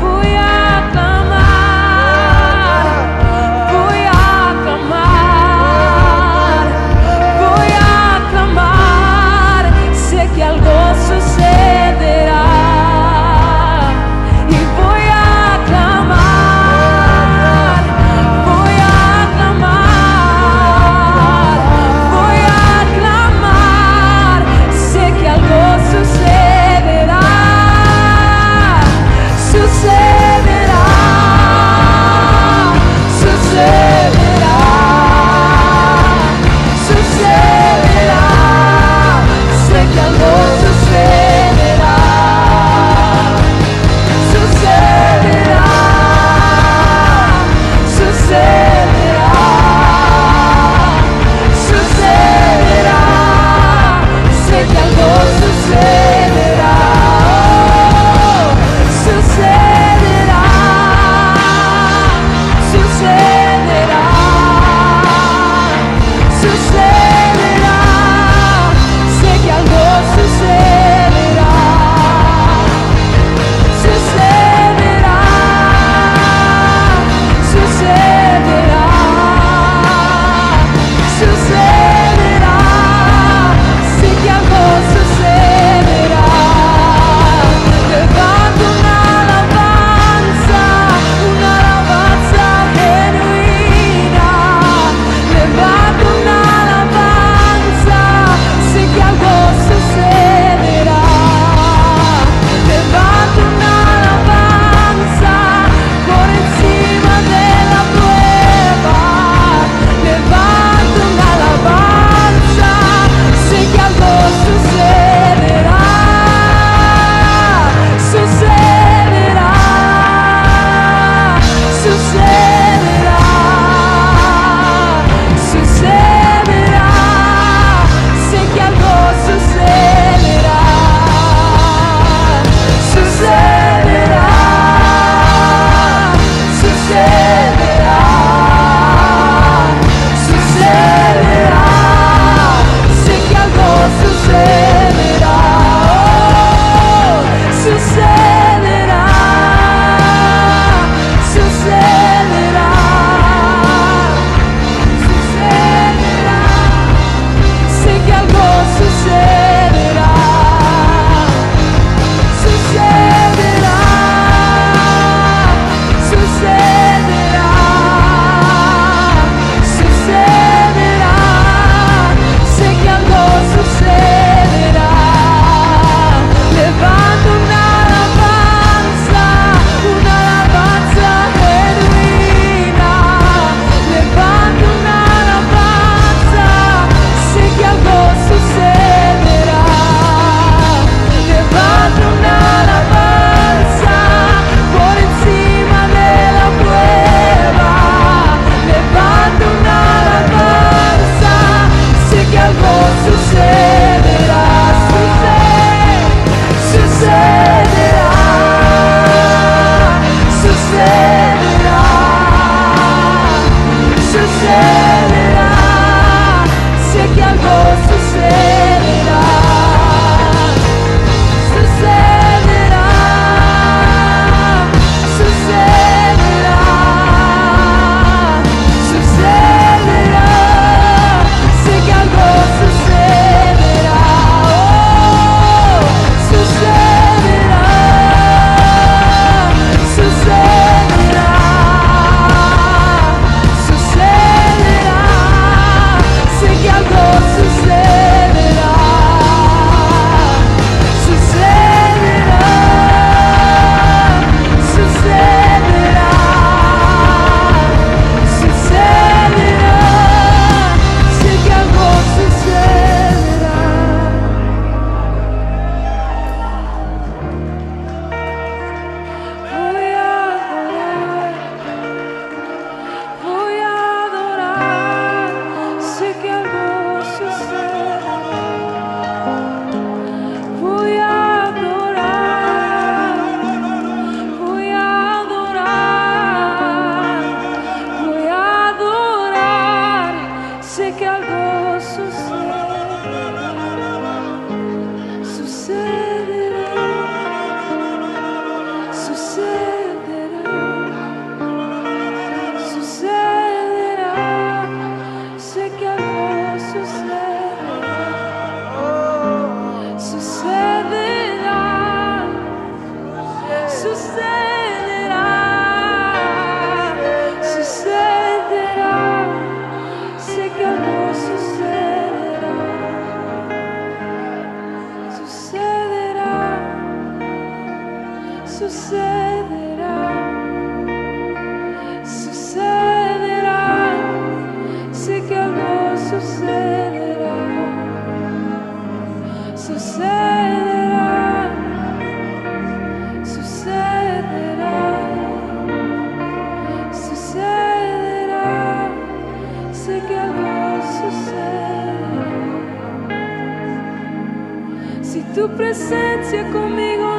Fui aclamar. Tu presencia conmigo.